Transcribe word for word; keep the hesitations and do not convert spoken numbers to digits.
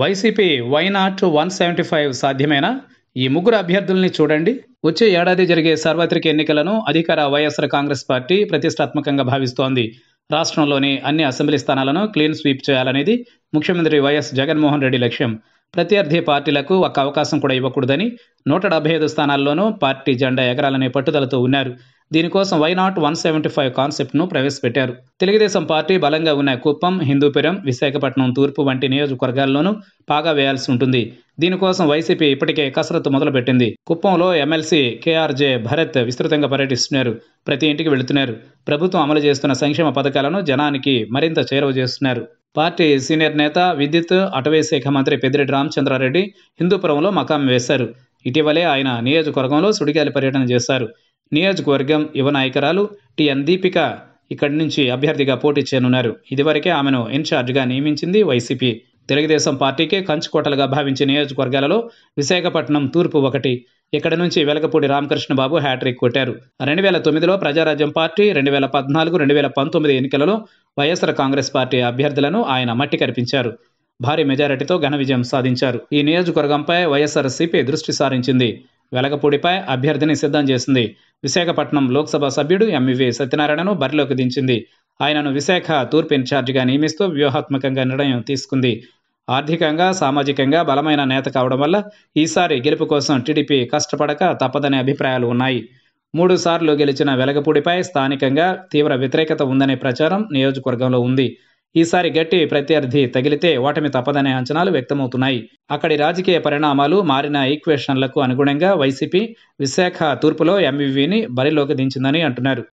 YCP why not one seventy five సాధ్యమేనా? ఈ ముగ్గురు అభ్యర్థుల్ని చూడండి. వచ్చే ఏడాది జరిగే సార్వత్రిక ఎన్నికలను అధికార వైఎస్ఆర్ కాంగ్రెస్ పార్టీ ప్రతిష్టాత్మకంగా భావిస్తోంది. రాష్ట్రంలోని అన్ని అసెంబ్లీ స్థానాలను క్లీన్ స్వీప్ చేయాలనేది ముఖ్యమంత్రి వైఎస్ జగన్మోహన్ రెడ్డి లక్ష్యం. ప్రత్యర్థి పార్టీలకు ఒక్క అవకాశం కూడా ఇవ్వకూడదని నూట డెబ్బై ఐదు స్థానాల్లోనూ పార్టీ జెండా ఎగరాలనే పట్టుదలతో ఉన్నారు. దీనికోసం why not one seventy five కాన్సెప్ట్ను ప్రవేశపెట్టారు. తెలుగుదేశం పార్టీ బలంగా ఉన్న కుప్పం, హిందూపురం, విశాఖపట్నం తూర్పు వంటి నియోజకవర్గాల్లోనూ పాగా వేయాల్సి ఉంటుంది. దీనికోసం వైసీపీ ఇప్పటికే కసరత్తు మొదలుపెట్టింది. కుప్పంలో ఎమ్మెల్సీ కేఆర్జే భరత్ విస్తృతంగా పర్యటిస్తున్నారు. ప్రతి ఇంటికి వెళుతున్నారు. ప్రభుత్వం అమలు చేస్తున్న సంక్షేమ పథకాలను జనానికి మరింత చేరువ చేస్తున్నారు. పార్టీ సీనియర్ నేత, విద్యుత్, అటవీ శాఖ మంత్రి పెద్దిరెడ్డి రామచంద్రారెడ్డి హిందూపురంలో మకాం వేశారు. ఇటీవలే ఆయన నియోజకవర్గంలో సుడిగాలి పర్యటన చేశారు. నియోజకవర్గం యువ నాయకురాలు టిఎన్ దీపిక ఇక్కడి నుంచి అభ్యర్థిగా పోటీ చేయనున్నారు. ఇదివరకే ఆమెను ఇన్ఛార్జ్గా నియమించింది వైసీపీ. తెలుగుదేశం పార్టీకి కంచుకోటలుగా భావించే నియోజకవర్గాలలో విశాఖపట్నం తూర్పు ఒకటి. ఇక్కడ నుంచి వెలగపూడి రామకృష్ణ బాబు హ్యాట్రిక్ కొట్టారు. రెండు వేల తొమ్మిదిలో ప్రజారాజ్యం పార్టీ, రెండు వేల పద్నాలుగు రెండు వేల పంతొమ్మిది ఎన్నికలలో వైఎస్ఆర్ కాంగ్రెస్ పార్టీ అభ్యర్థులను ఆయన మట్టి కరిపించారు. భారీ మెజారిటీతో ఘన విజయం సాధించారు. ఈ నియోజకవర్గంపై వైఎస్ఆర్సీపీ దృష్టి సారించింది. వెలగపూడిపై అభ్యర్థిని సిద్ధం చేసింది. విశాఖపట్నం లోక్సభ సభ్యుడు ఎంవీవీ సత్యనారాయణను బరిలోకి దించింది. ఆయనను విశాఖ తూర్పు ఇన్ఛార్జిగా నియమిస్తూ వ్యూహాత్మకంగా నిర్ణయం తీసుకుంది. ఆర్థికంగా, సామాజికంగా బలమైన నేత కావడం వల్ల ఈసారి గెలుపు కోసం టీడీపీ కష్టపడక తప్పదనే అభిప్రాయాలు ఉన్నాయి. మూడు సార్లు గెలిచిన వెలగపూడిపై స్థానికంగా తీవ్ర వ్యతిరేకత ఉందనే ప్రచారం నియోజకవర్గంలో ఉంది. ఈసారి గట్టి ప్రత్యర్థి తగిలితే ఓటమి తప్పదనే అంచనాలు వ్యక్తమవుతున్నాయి. అక్కడి రాజకీయ పరిణామాలు, మారిన ఈక్వేషన్లకు అనుగుణంగా వైసీపీ విశాఖ తూర్పులో ఎంవీవీని బరిలోకి దించిందని అంటున్నారు.